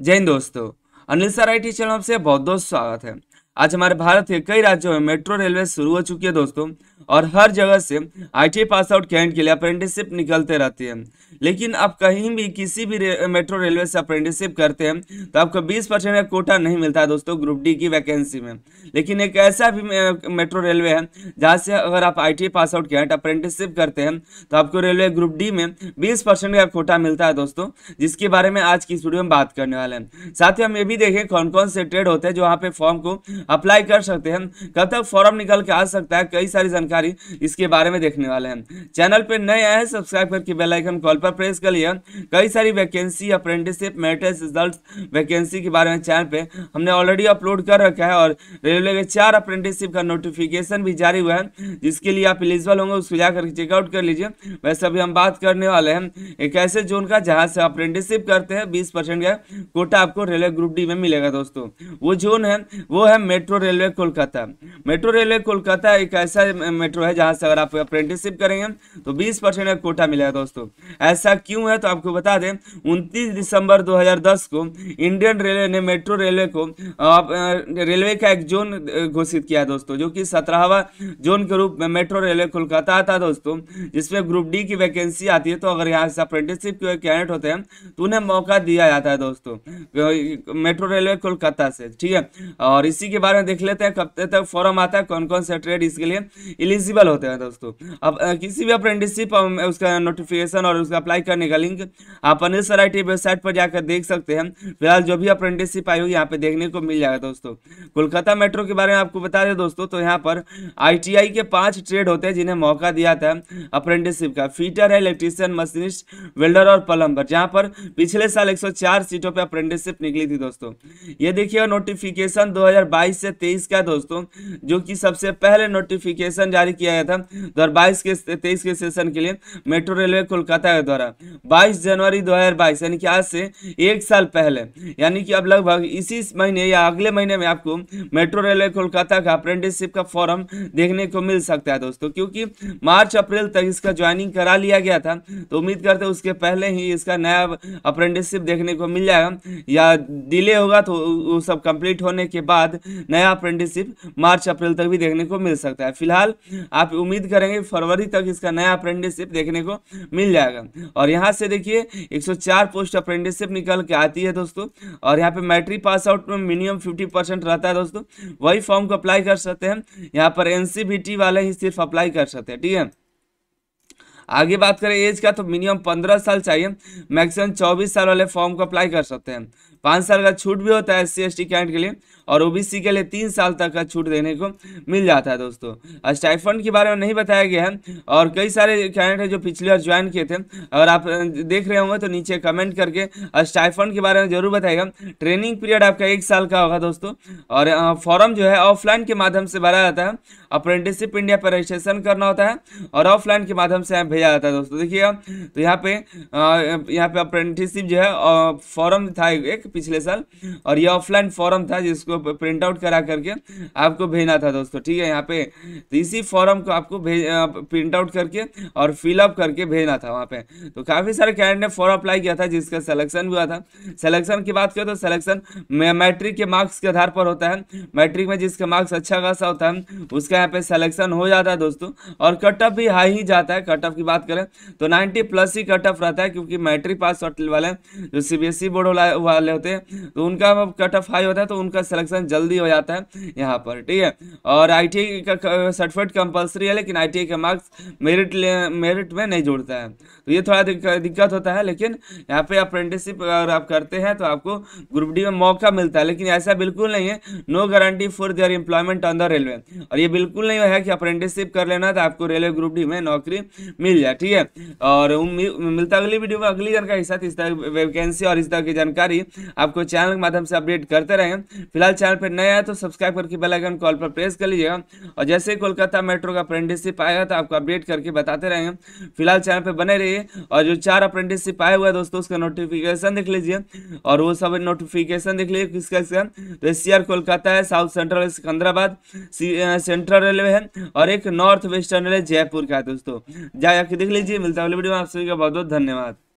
जय हिंद दोस्तों, Anil sir ITI channel से बहुत स्वागत है। आज हमारे भारत के कई राज्यों में मेट्रो रेलवे शुरू हो चुकी है दोस्तों, और हर जगह से ITI पास आउट कैंडिडेट के लिए अप्रेंटिसशिप निकलते रहती है। लेकिन आप कहीं भी किसी भी मेट्रो रेलवे से अप्रेंटिसशिप करते हैं तो आपको 20% का कोटा नहीं मिलता है दोस्तों ग्रुप डी की वैकेंसी में। लेकिन एक ऐसा भी मेट्रो रेलवे है जहाँ से अगर आप ITI pass out candidate apprenticeship करते हैं तो आपको रेलवे ग्रुप डी में 20% का कोटा मिलता है दोस्तों, जिसके बारे में आज की इस वीडियो में बात करने वाले हैं। साथ ही हम ये भी देखें कौन कौन से ट्रेड होते हैं जो वहाँ पे फॉर्म को अप्लाई कर सकते हैं, कब तक फॉर्म निकल के आ सकता है, कई सारी जानकारी इसके बारे में देखने वाले हैं। चैनल पर नए आए हैं सब्सक्राइब करके बेल आइकन कॉल पर प्रेस कर लिए। कई सारी vacancy, apprenticeship, merit results vacancy के बारे में चैनल पे हमने ऑलरेडी अपलोड कर रखा है, और रेलवे के 4 अप्रेंटिसशिप का नोटिफिकेशन भी जारी हुआ है जिसके लिए आप एलिजिबल होंगे, उसको जाकर चेकआउट कर लीजिए। वैसे अभी हम बात करने वाले हैं एक ऐसे जोन का जहाँ से अप्रेंटिसशिप करते हैं 20% का कोटा आपको रेलवे ग्रुप डी में मिलेगा दोस्तों। वो जोन है वो है metro railway Kolkata. Metro railway Kolkata एक ऐसा मेट्रो है जहां से अगर आप अप्रेंटिसशिप करेंगे तो 20% का कोटा मिलेगा दोस्तों। ऐसा क्यों है तो आपको बता दें 29 दिसंबर 2010 को इंडियन रेलवे ने मेट्रो रेलवे को रेलवे का एक जोन घोषित किया दोस्तों, जो कि 17वां जोन के रूप में मेट्रो रेलवे कोलकाता आता है दोस्तों, जिसमें ग्रुप डी की वैकेंसी आती है। तो अगर यहाँ से अप्रेंटिसशिप के कैंडिडेट होते हैं तो उन्हें मौका दिया जाता है दोस्तों मेट्रो रेलवे कोलकाता से, ठीक है। और इसी के बारे में देख लेते हैं कब तक फॉर्म आता है, कौन कौन से ट्रेड इसके लिए एलिजिबल होते हैं दोस्तों। अब किसी भी अप्रेंटिसशिप उसका नोटिफिकेशन और उसका अप्लाई करने का लिंक आप अनिल सर ITI वेबसाइट पर जाकर देख सकते हैं। फिलहाल जो भी अप्रेंटिसशिप आई होगी यहाँ पे देखने को मिल जाएगा दोस्तों। कोलकाता मेट्रो के बारे में आपको बता दें दोस्तों, तो यहाँ पर ITI के 5 ट्रेड होते हैं जिन्हें मौका दिया था अप्रेंटिसशिप का। फीटर है, इलेक्ट्रीशियन, मशीनिस्ट, वेल्डर और प्लम्बर, जहाँ पर पिछले साल 104 सीटों पर अप्रेंटिसशिप निकली थी दोस्तों। ये देखिए नोटिफिकेशन 2022 से 23 का दोस्तों, जो कि सबसे पहले नोटिफिकेशन जारी किया गया था 2022 के 23 के सेशन के लिए मेट्रो रेलवे कोलकाता के द्वारा 22 जनवरी 2022, यानी कि आज से 1 साल पहले, यानी कि अब लगभग इसी महीने या अगले महीने में आपको मेट्रो रेलवे कोलकाता का अप्रेंटिसशिप का फॉर्म देखने को मिल सकता है दोस्तों। क्योंकि मार्च अप्रैल तक इसका ज्वाइनिंग करा लिया गया था, तो उम्मीद करते उसके पहले ही इसका नया अप्रेंटिसशिप देखने को मिल जाएगा, या डिले होगा तो वो सब कंप्लीट होने के बाद नया अप्रेंटिसशिप मार्च अप्रैल तक भी देखने को मिल सकता है। फिलहाल आप उम्मीद करेंगे फरवरी तक इसका नया अप्रेंटिसशिप देखने को मिल जाएगा। और यहाँ से देखिए 104 पोस्ट अप्रेंटिसशिप निकल के आती है दोस्तों, और यहाँ पे मैट्रिक पास आउट में मिनिमम 50% रहता है दोस्तों। वही फॉर्म को अप्लाई कर सकते हैं, यहाँ पर NCVT वाले ही सिर्फ अप्लाई कर सकते हैं, ठीक है। आगे बात करें एज का, तो मिनिमम 15 साल चाहिए, मैक्सिमम 24 साल वाले फॉर्म को अप्लाई कर सकते हैं। 5 साल का छूट भी होता है SC ST कैंडिडेट के लिए, और OBC के लिए 3 साल तक का छूट देने को मिल जाता है दोस्तों। स्टाइफंड के बारे में नहीं बताया गया है, और कई सारे कैंडिडेट हैं जो पिछले बार ज्वाइन किए थे। अगर आप देख रहे होंगे तो नीचे कमेंट करके स्टाइफंड के बारे में जरूर बताएगा। ट्रेनिंग पीरियड आपका 1 साल का होगा दोस्तों, और फॉर्म जो है ऑफलाइन के माध्यम से भरा जाता है। अप्रेंटिसशिप इंडिया पर रजिस्ट्रेशन करना होता है और ऑफलाइन के माध्यम से भेजा जाता है दोस्तों। देखिएगा तो यहाँ पे अप्रेंटिसशिप जो है फॉर्म था एक पिछले साल, और ये ऑफलाइन फॉर्म था जिसको प्रिंट आउट करा करके आपको भेजना था दोस्तों, ठीक है। यहाँ पे तो इसी फॉर्म को आपको प्रिंट आउट करके और फिलअप करके भेजना था वहाँ पे। तो काफ़ी सारे कैंडिडेट ने फॉर्म अप्लाई किया था जिसका सिलेक्शन हुआ था। सिलेक्शन की बात करें तो सिलेक्शन मैट्रिक के मार्क्स के आधार पर होता है। मैट्रिक में जिसका मार्क्स अच्छा खासा होता है उसका यहाँ पे सिलेक्शन हो जाता है दोस्तों, और कट ऑफ भी हाई ही जाता है। कट ऑफ की बात करें तो 90+ ही कट ऑफ रहता है, क्योंकि मैट्रिक पास आउट वाले जो CBSE बोर्ड वाले होते हैं तो उनका कट ऑफ हाई होता है, तो उनका सिलेक्शन जल्दी हो जाता है यहाँ पर, ठीक है। और ITI का सर्टिफिकेट कंपलसरी है, लेकिन ITI का मार्क्स मेरिट में नहीं जुड़ता है, तो ये थोड़ा दिक्कत होता है। लेकिन यहाँ पे अप्रेंटिसशिप अगर आप करते हैं तो आपको ग्रुप डी में मौका मिलता है, लेकिन ऐसा बिल्कुल नहीं है no guarantee for their employment on the railway. और ये बिल्कुल नहीं है कि अप्रेंटिसशिप कर लेना तो आपको रेलवे ग्रुप डी में नौकरी मिल जाए, ठीक है। और मिलता अगली वीडियो में अगली जानकारी के साथ। इस तरह वैकेंसी और इस तरह की जानकारी आपको चैनल के माध्यम से अपडेट करते रहेंगे। फिलहाल चैनल पर नए आए तो सब्सक्राइब करके बेल आइकन कॉल पर प्रेस कर लीजिएगा, और जैसे ही कोलकाता मेट्रो का अप्रेंटिसशिप आएगा तो आपको अपडेट करके बताते रहेंगे। फिलहाल चैनल पर बने रहिए, और जो 4 अप्रेंटिसशिप आए हुए हैं दोस्तों उसका नोटिफिकेशन देख लीजिए, और वो सब नोटिफिकेशन देख लीजिए किसका इसका। तो SCR कोलकाता है, south central Secunderabad central railway है, और एक नॉर्थ वेस्टर्न रेलवे जयपुर का है दोस्तों। जाकर देख लीजिए। मिलता है अगले वीडियो में। आप सभी का बहुत बहुत धन्यवाद।